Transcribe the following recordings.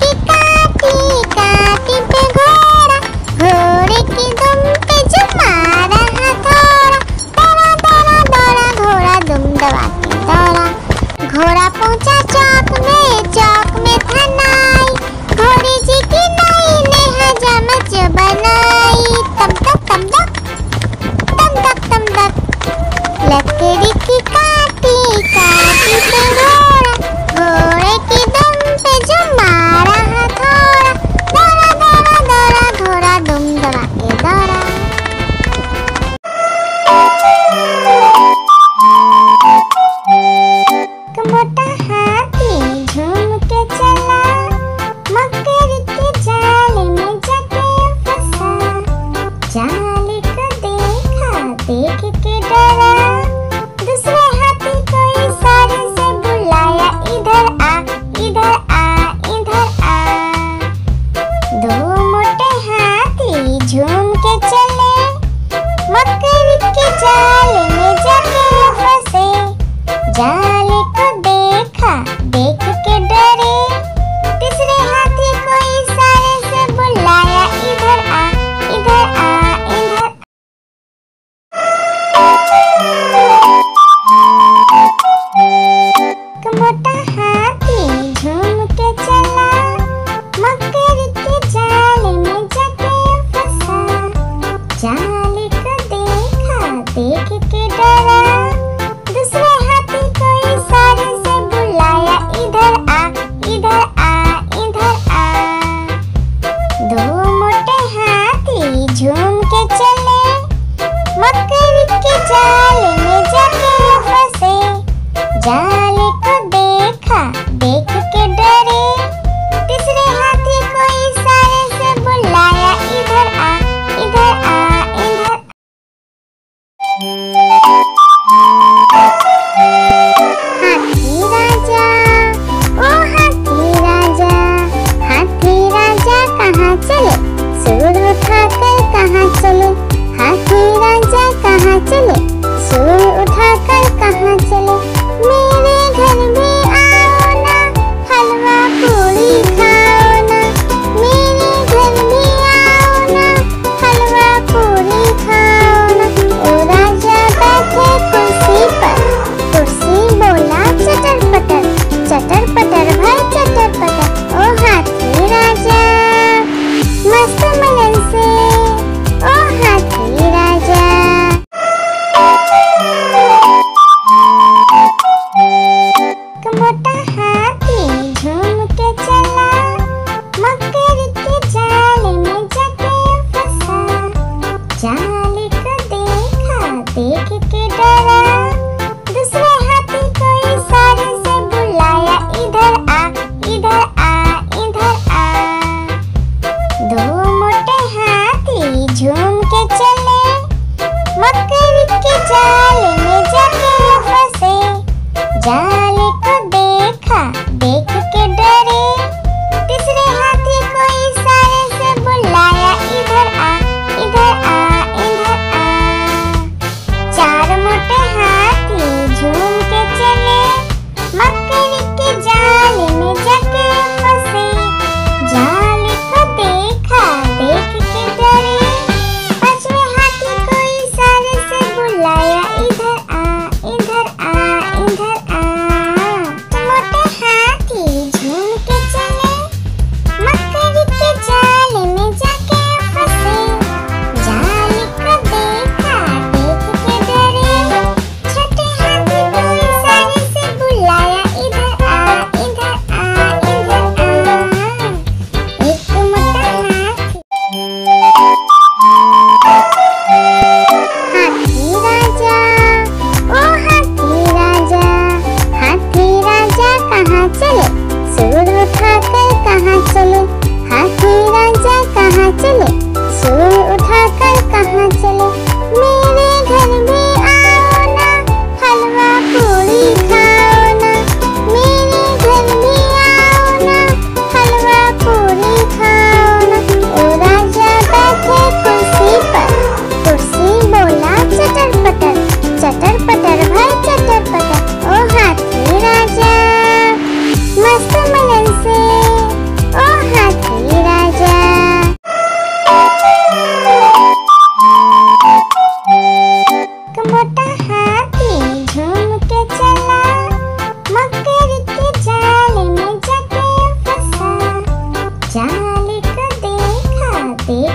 काटी काटी पे घोड़ा घोड़े के दम पे जो मारा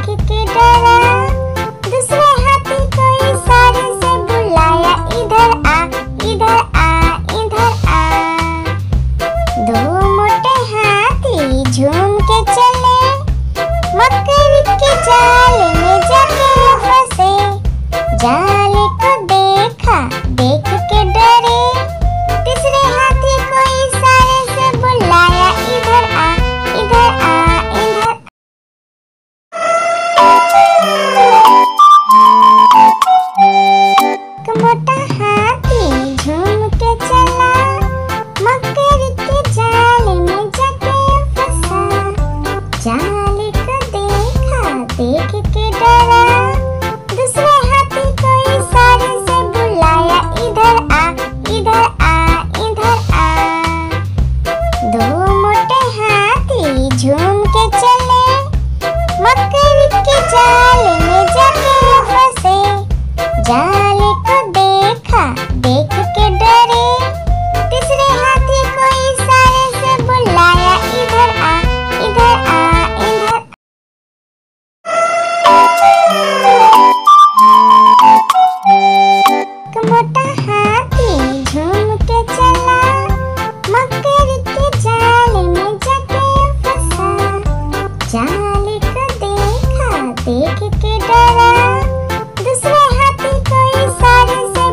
लगे के डरा, दूसरे हाथी को इशारे से बुलाया, इधर आ इधर आ इधर आ। दो मोटे हाथी झूम के चले, मकर के जाल में जाके वो फंसे। जाल को देखा देख के डरे, तीसरे हाथी को इशारे से बुलाया, इधर आ इधर आ इधर आ। मोटा हाथी झूम के चला, मकर के जाल में जाके फंसा। जाल को देखा देख के डरा, दूसरे हाथी को इशारे से बुलाया, इधर आ इधर आ इधर आ। दो मोटे हाथी झूम के चले, मकर के जाल में जाके फंसे। जाल को देखा देख के डरे, तीसरे हाथी को इशारे से बुलाया, इधर आ इधर आ इधर आ। मोटा हाथी झूम के चला, मकर के जाल में जाके फंसा। जाल को देखा देख के डरा, दूसरे हाथी को इशारे से बुलाया, इधर आ इधर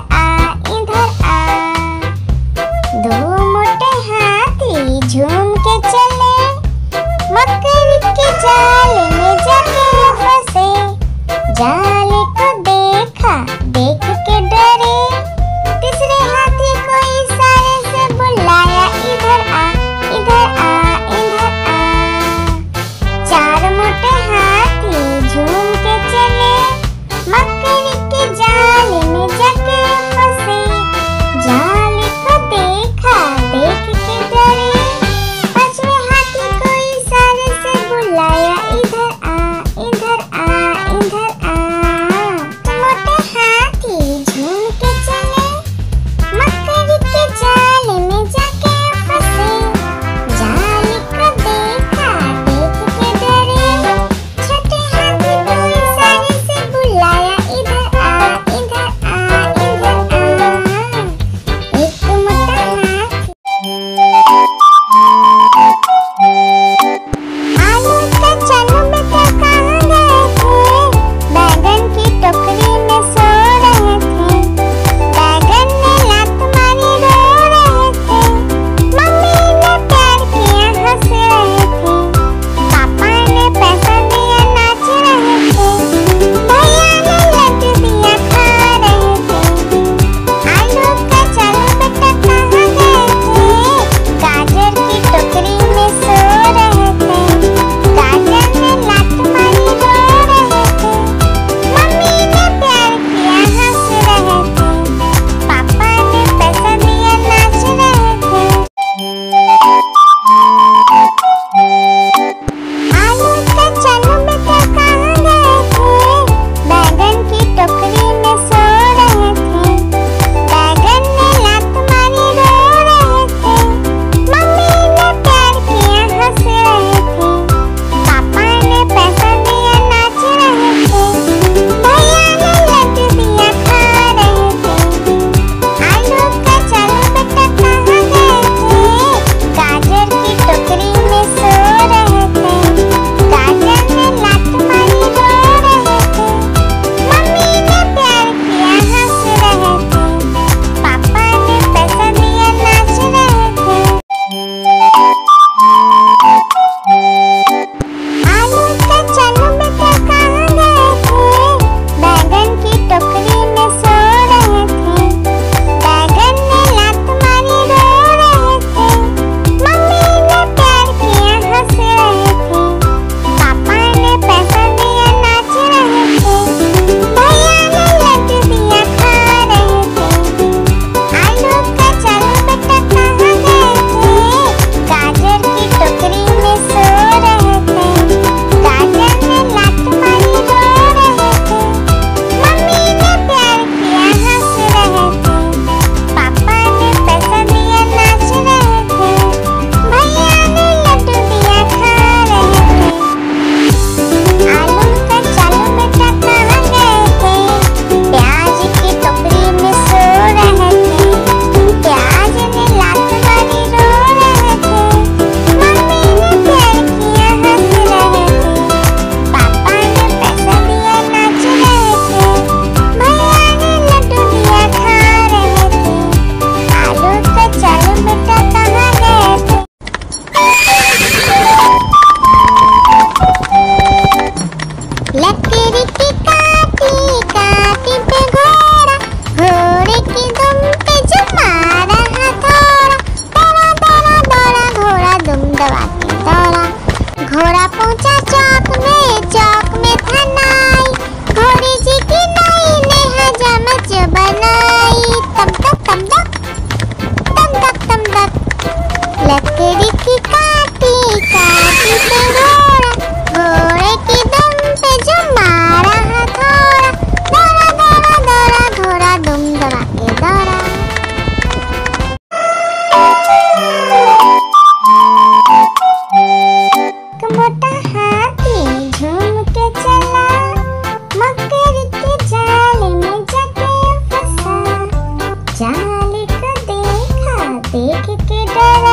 आ इधर आ। दो मोटे हाथी झूम के चले, मकर के जाल में जाके फंसे। जाल को देखा देख के डरे, तीसरे हाथी को इशारे से बुलाया, इधर आ इधर आ इधर आ। चार मोटे हाथी झूम के चले, मकर के जाल में जाके फंसे। जाल को देखा देख के डरे, पांचवें हाथी को इशारे से बुलाया, इधर आ इधर आ इधर आ। लकड़ी की काटी काटी पे घोड़ा, घोड़े के दम पे जो मारा हथौड़ा, दौड़ा दौड़ा दौड़ा घोड़ा दुम दबा के दौड़ा। एक मोटा हाथी झूम के चला, मगर के जाल में जाके फंसा। जाल को देखा देख के डरा,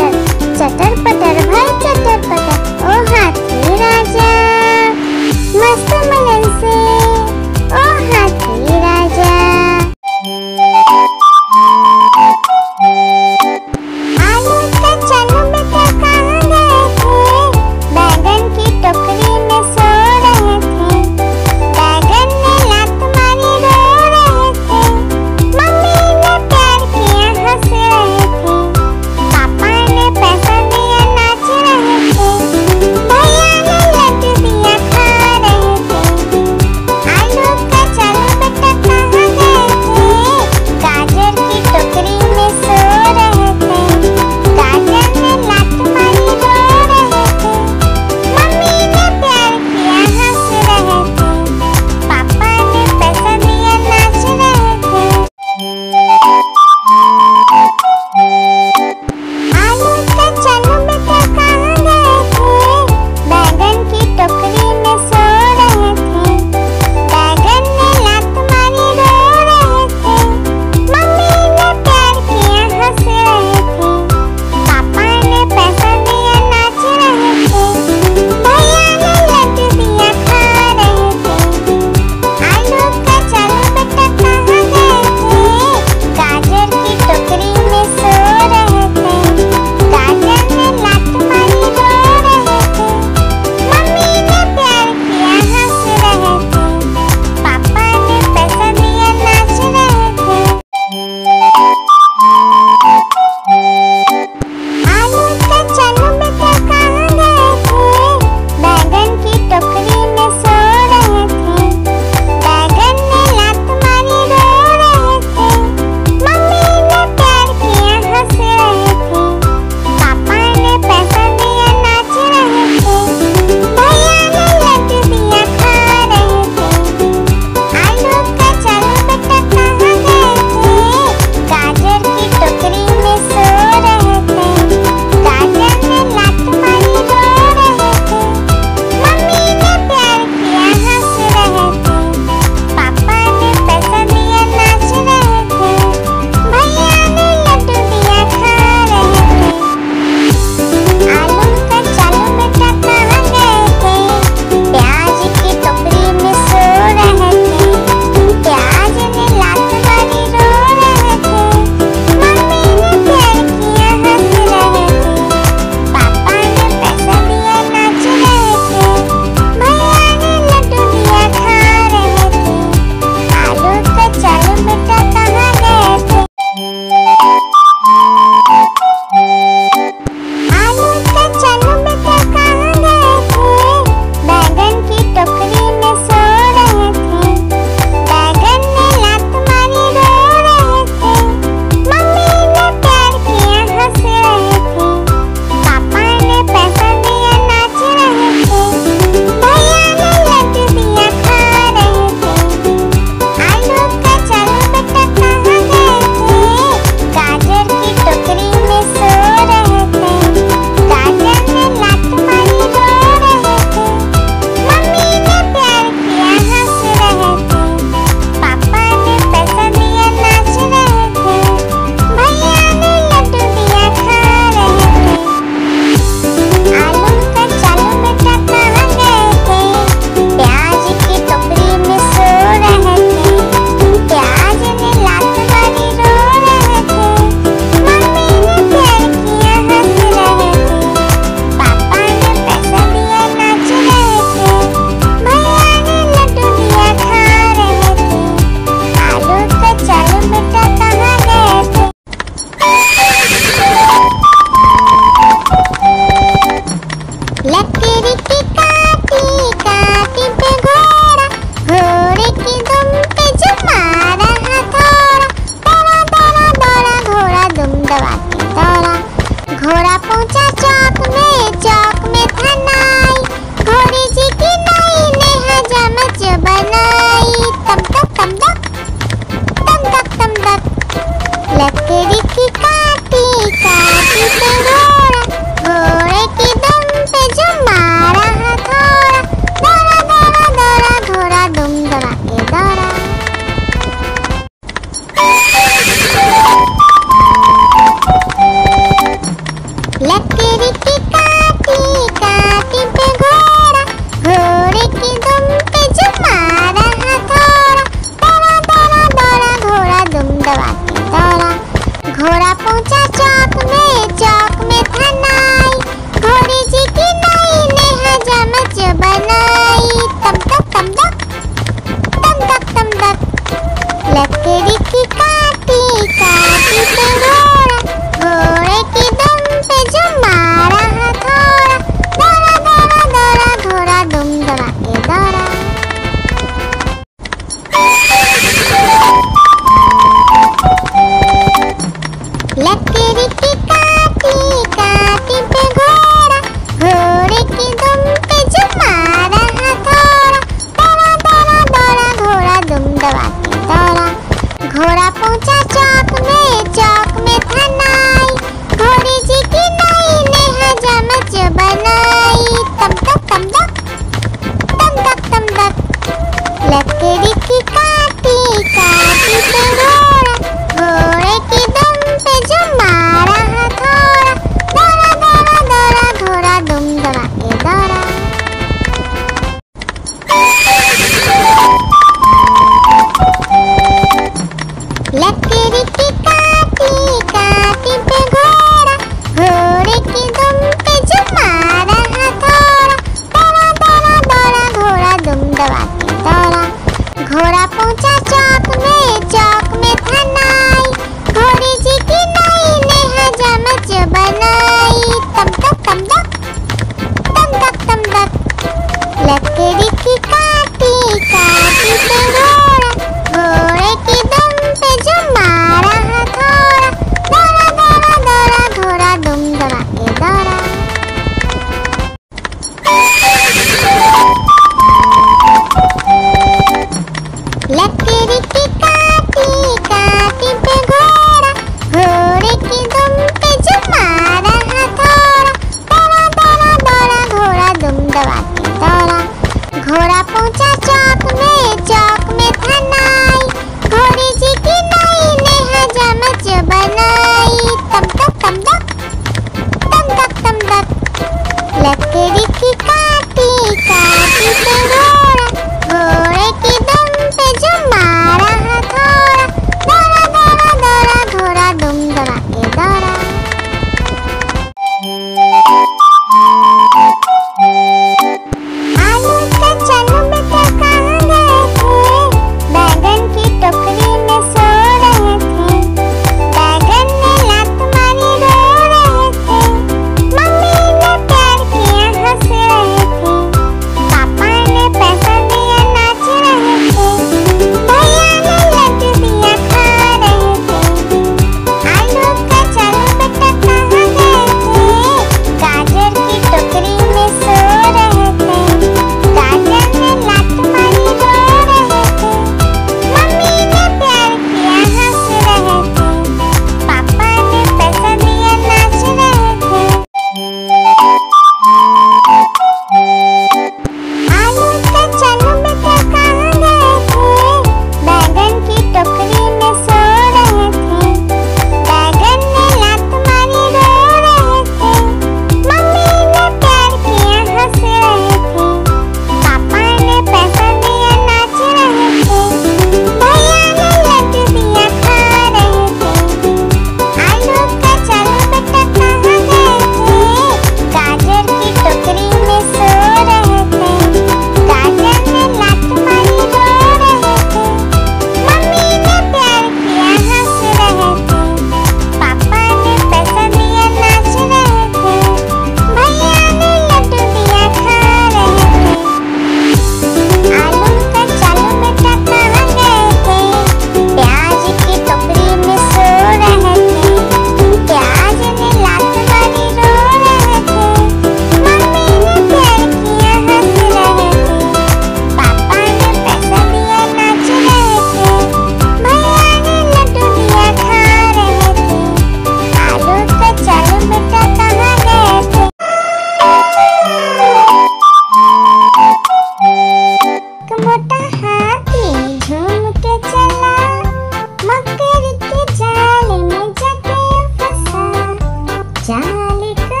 जाल को देखा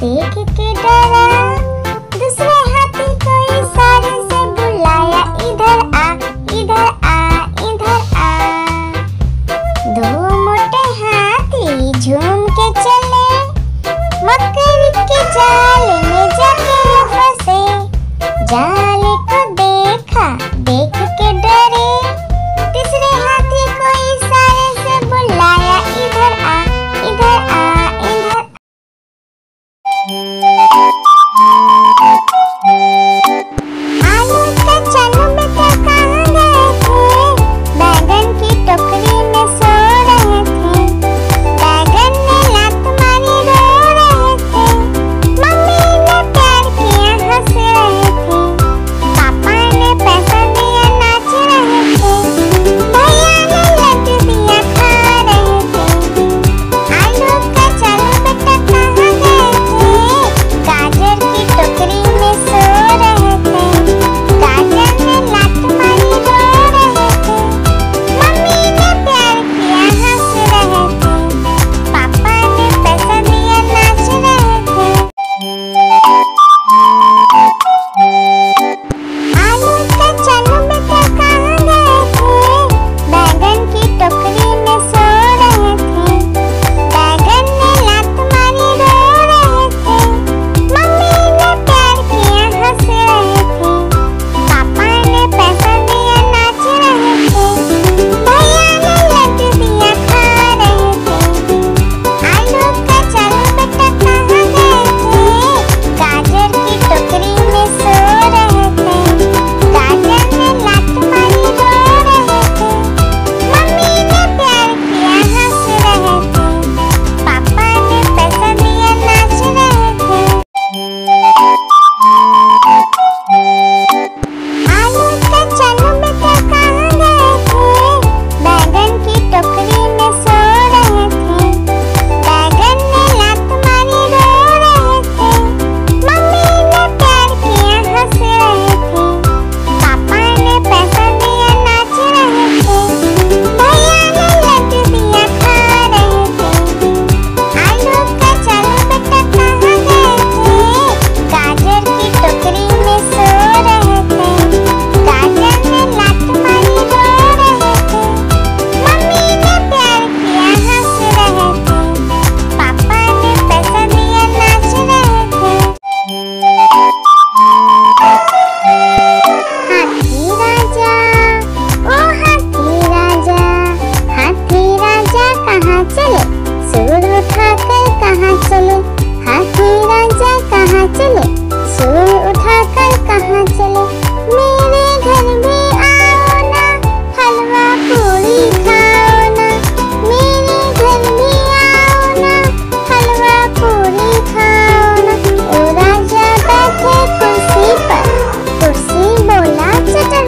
देख के डरा, दूसरे हाथी को इशारे से बुलाया, इधर आ इधर आ इधर आ। दो मोटे हाथी झूम के चले, मकर के जाल में जाके फंसे। जाल को देखा देख के डरे, तीसरे हाथी को इशारे से बुलाया, इधर आ इधर आ इधर। आलू के चनू में क्या कहाँ गए थे? बैगन की टोकरी में सो रहे थे। बैगन ने लात मारी रो रहे थे। मम्मी ने प्यार किया हंस रहे थे। पापा ने पैसा दिया नाच रहे थे। भैया ने लड्डू दिया खा रहे थे। आलू के चनू में क्या कहाँ गए थे? गाजर की टोकरी में सो रहे थे। गाजर ने लात मारी रो रहे थे। मम्मी ने प्यार किया हंस रहे थे। पापा ने पैसा दिया नाच रहे थे। आलू के चनू में क्या कहाँ गए थे? बैगन की टोकरी में सो रहे थे। बैगन ने लात मारी रो रहे थे। मम्मी ने प्यार किया हंस रहे थे। पापा ने पैसा दिया नाच रहे थे। भैया ने लड्डू दिया खा रहे थे। आलू का चनू बेटा कहाँ गए थे? गाजर की टोकरी में सो रहे थे। गाजर ने लात मारी रो रहे थे। मम्मी ने प्यार किया हंस रहे थे। पापा ने पैसा दिया नाच रहे थे। आलू के चनू में क्या कहाँ गए थे? बैगन की टोकरी में सो रहे थे। बैगन ने लात मारी रो रहे थे। मम्मी ने प्यार किया हंस रहे थे। पापा ने पैसा दिया नाच रहे थे। भैया ने लड्डू दिया खा रहे थे। आलू का चनू बेटा कहाँ गए थे? गाजर की टोकरी में सो रहे थे। गाजर ने लात मारी रो रहे थे। मम्मी ने प्यार किया हंस रहे थे। पापा ने पैसा दिया नाच रहे थे। हाथी राजा ओ हाथी राजा कहाँ चले? सूंड उठाकर कहाँ चले? हाथी राजा कहाँ चले? सूंड उठाकर कहाँ चले? मेरे घर भी आओ ना, हलवा पूरी खाओ ना। मेरे घर भी आओ ना, हलवा पूरी खाओ ना। ओ राजा बैठे कुर्सी पर, कुर्सी बोला चटर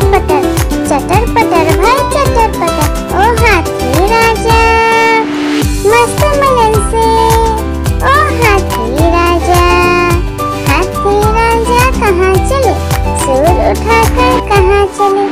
पटर भाई चटर पटर। ओ हाथी राजा मस्त मगन से। ओ हाथी राजा कहाँ चले? सूंड उठाकर कहाँ चले?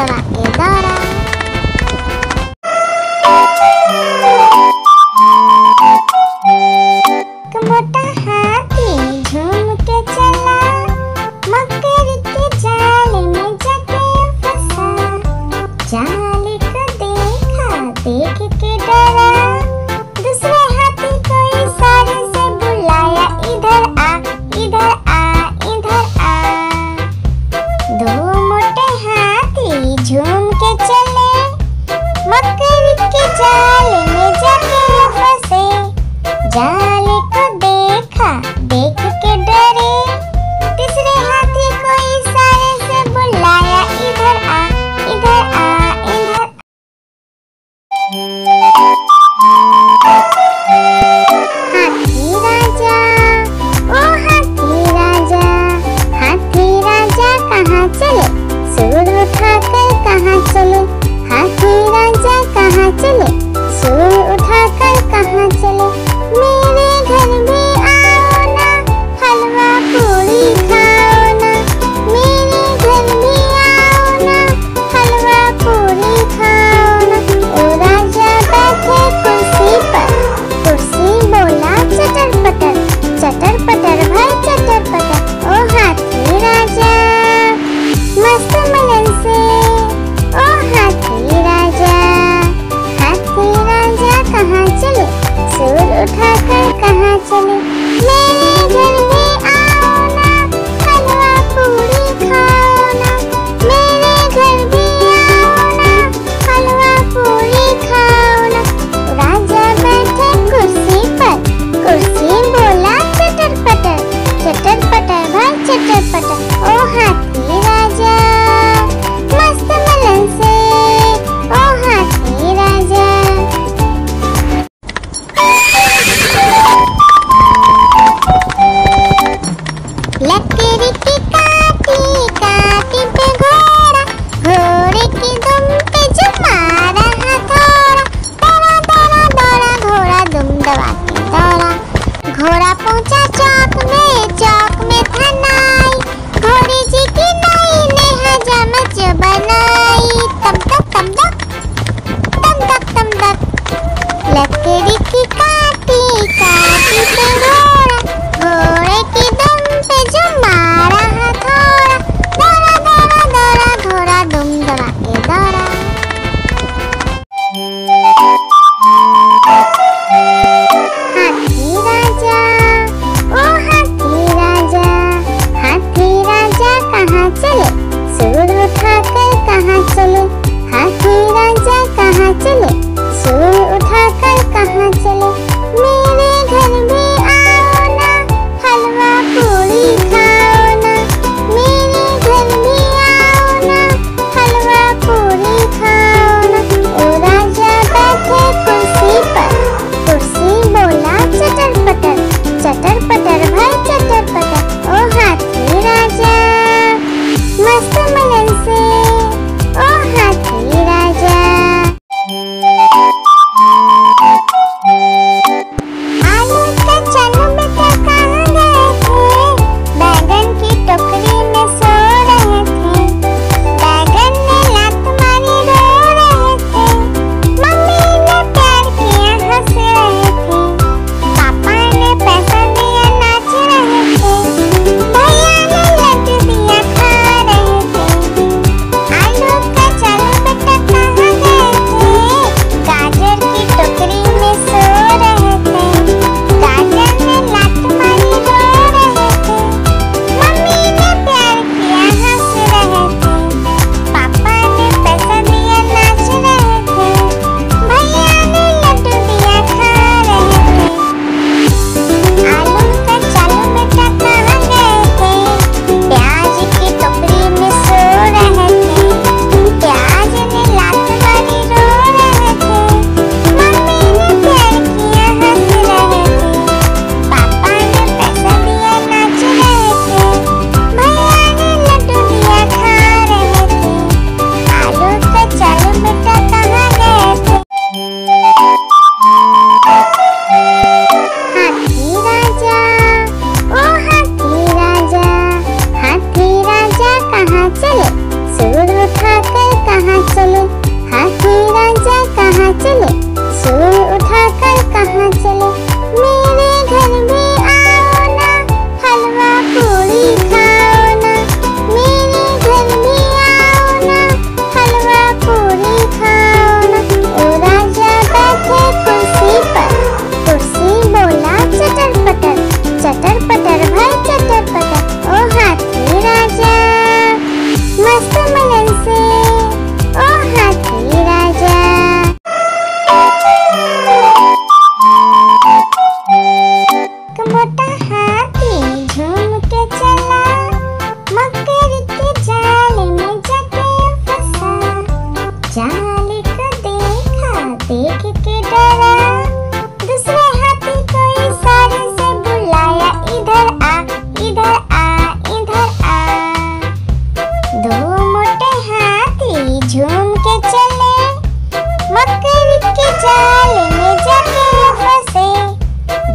sama Edora. Kemota hati jumut ke jala, makar ke jale mein jake fasa. Jale ko dekha dekh ke dara, dusre hati ko isare se bulaya, idhar a idhar a idhar a. Do mote hati jhum ke chale, makar ke jale mein jake fase. Jale ko dekha dekh ke dare, dusre hati ko isare se bulaya, idhar a idhar a idhar a.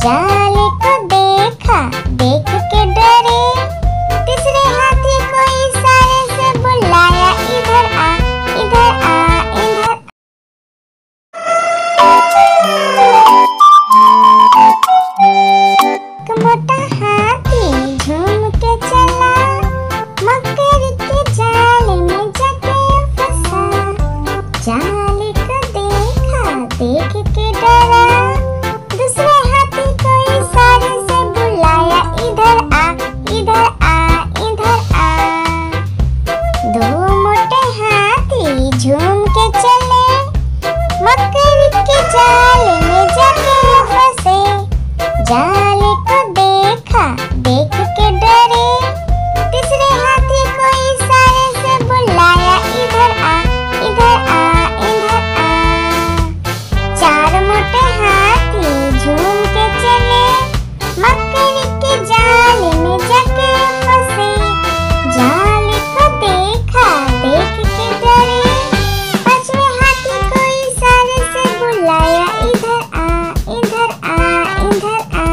जाले को देखा, देख के डरे। तीसरे हाथी को इशारे से बुलाया, इधर आ इधर आ इधर। एक मोटा हाथी झूम के चला, मकड़ी के जाले में जाके फंसा। जाले को देखा, देख के डरा। जाले को देखा, देख के डरे। तीसरे हाथी को इशारे से बुलाया, इधर आ इधर आ इधर आ। चार मोटे हाथी झूम के चले, मकड़ी के जाले में जाके फंसे। जाले को देखा, देख के डरे। पांचवे हाथी को इशारे से बुलाया, इधर आ इधर आ इधर आ।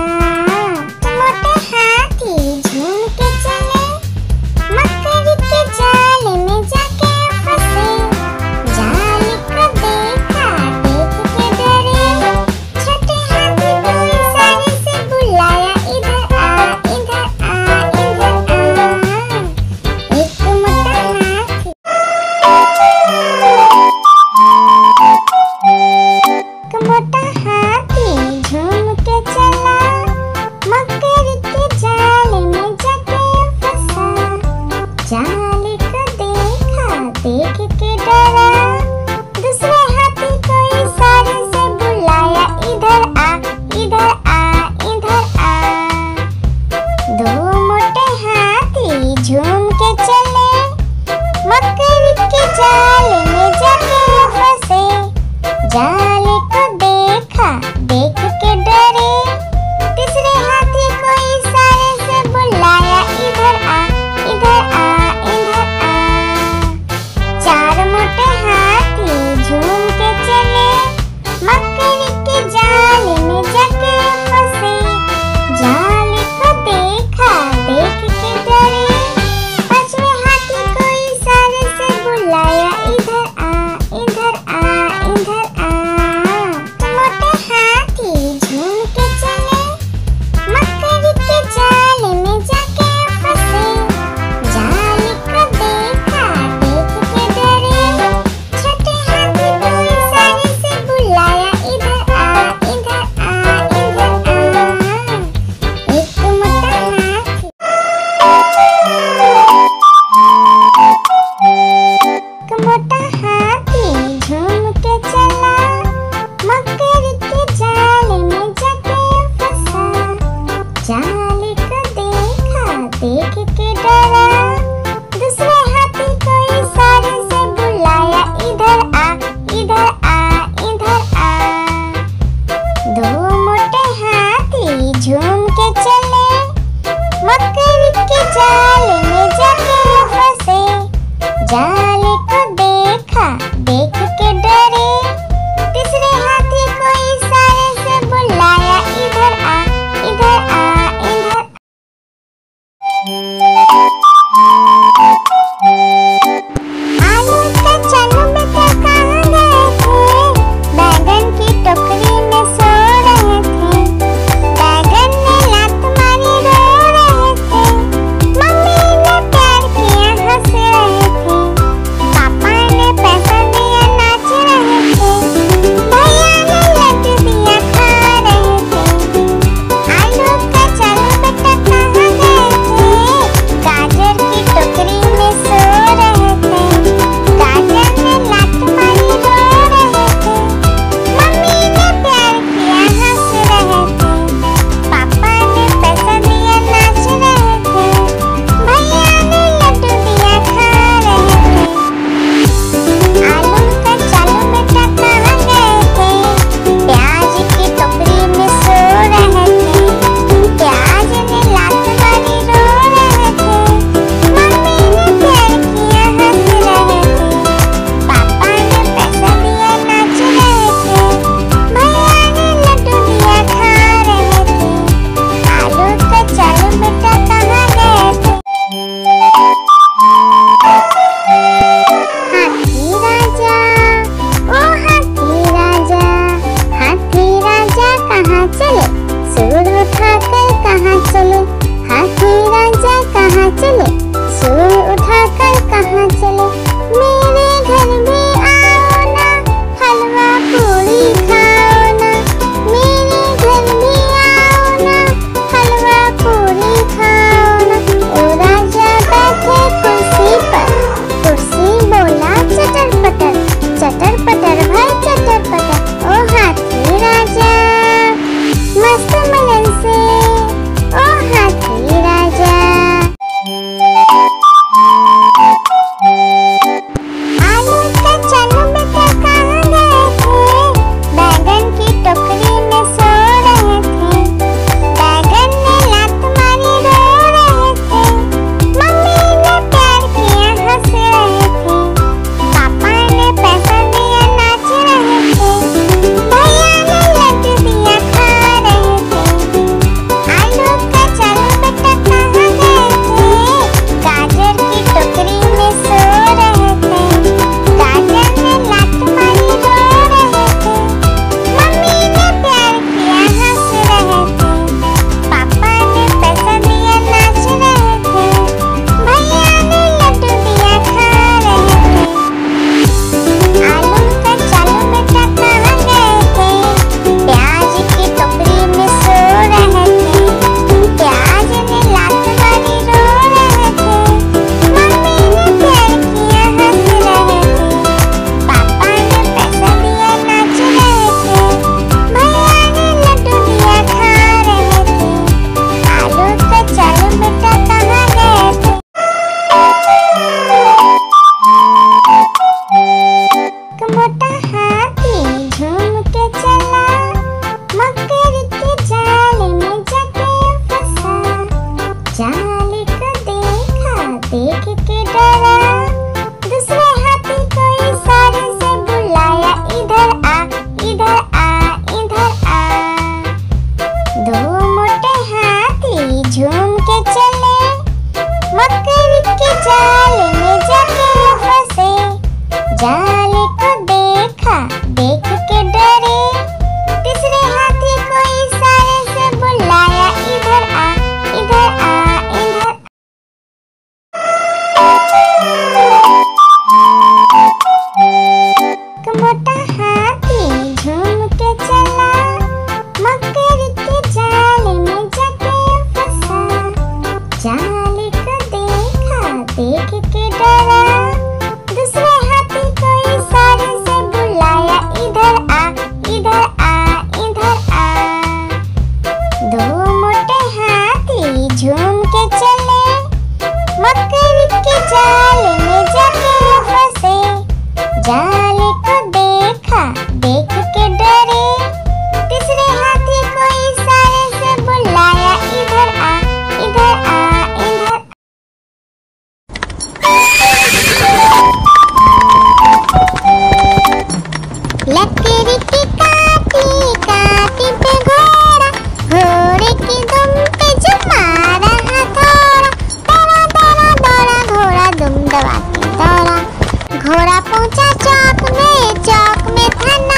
Kemota hati jhum ke chala, makar ke jale mein jake fasa. Jale ko dekha, dekh ke dara. Dusre hati ko isare se bulaya, idhar a, idhar a, idhar a. Do mote hati jhum ke chale, makar ke jale mein jake fase. Jale देख के डरे, तीसरे हाथी को इशारे से बुलाया, इधर आ, इधर आ, इधर आ। कमोटा हाथी झूम के चला, मकर के जाले में जाके फंसा। जाले को देखा, देख के डरा, दूसरे हाथी को इशारे से बुलाया, इधर आ, इधर आ, इधर आ। दो मोटे हाथी झूम के चले, मकर के जाले में जाके फंसे। जाले को देखा, देख के डरे, तीसरे हाथी को इशारे से बुलाया, इधर आ, इधर आ, इधर आ। लकड़ी की काटी काटी पे घोड़ा, घोड़े की दुम पे जो मारा हथौड़ा। दौड़ा दौड़ा दौड़ा घोड़ा दुम दबा के दौड़ा, घोड़ा पहुंचा चौक में, चौक में था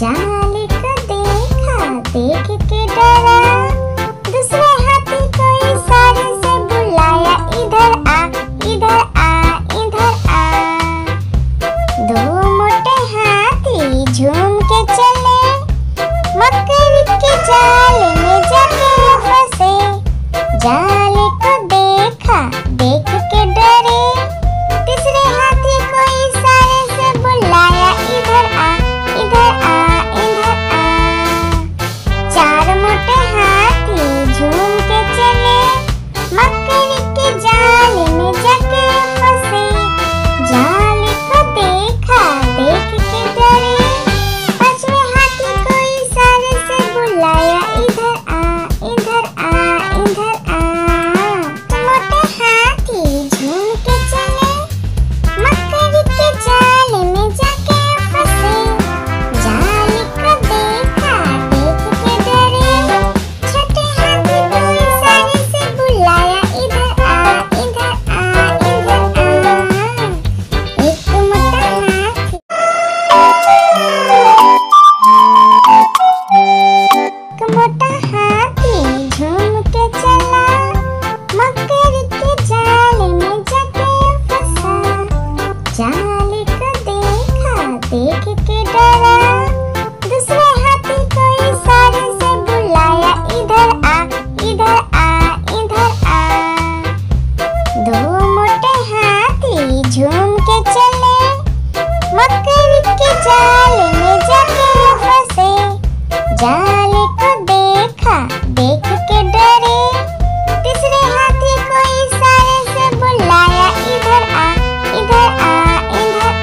जाल को देखा, देख के डरा। दूसरे हाथी को इशारे से बुलाया, इधर आ इधर आ इधर आ। दो मोटे हाथी झूम के चले, मकर के जाल में जाके फंसे। जाल को देखा, देख के डरे। तीसरे हाथी को इशारे से बुलाया, इधर आ इधर आ इधर आ। चार मोटे हाथी झूम के चले, मकड़ी के जाल में जाके फंसे। जाल को देखा, देख के डरे। पांचवें हाथी को इशारे से बुलाया, इधर आ इधर आ इधर आ। मोटे हाथी झूम के चले, मकड़ी के जाल में जाके फंसे। जाल को देखा, देख के डरे। तीसरे हाथी को इशारे से बुलाया, इधर आ इधर आ इधर आ।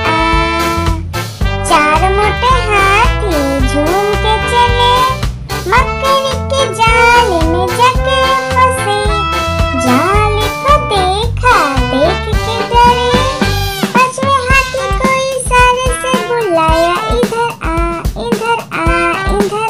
चार मोटे हाथी झूम के चले, मकड़ी के जाल में जाके फंसे। जाल को देखा, देख के डरे। पांचवें हाथी को इशारे से बुलाया, इधर आ इधर आ इधर आ।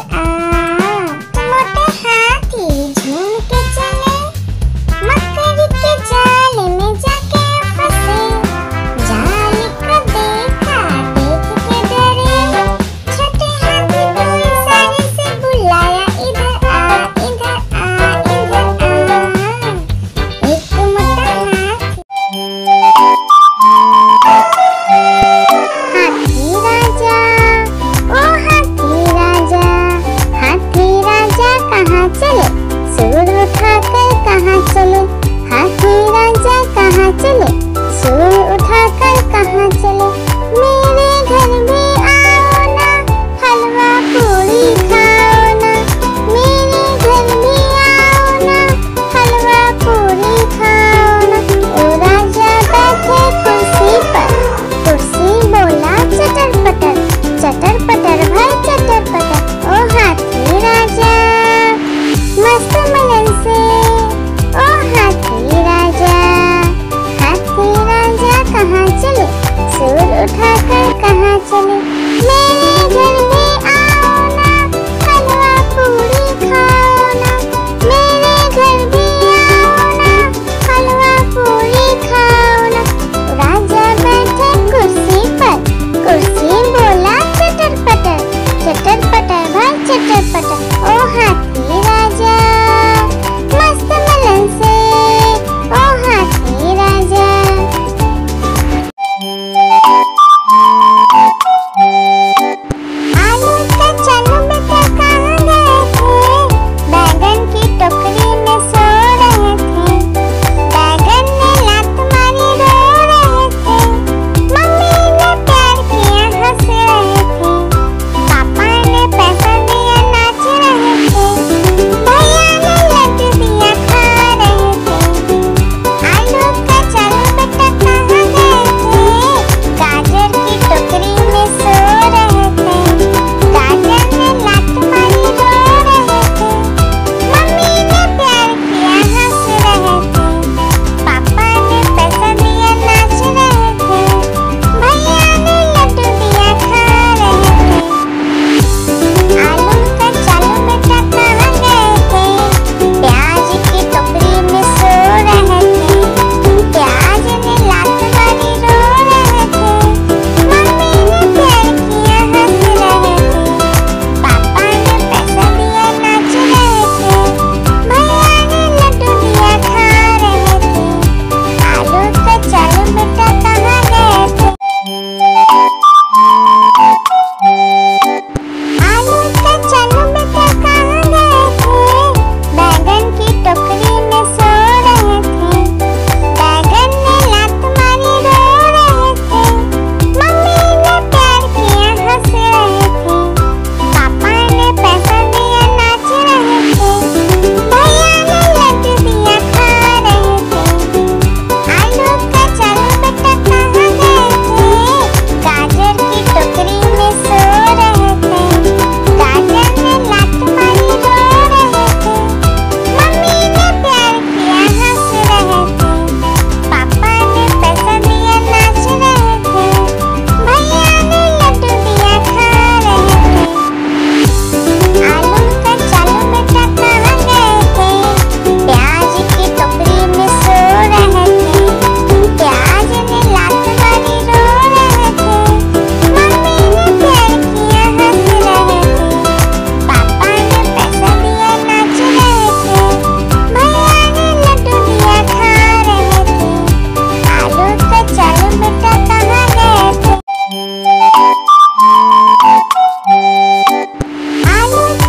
Bye.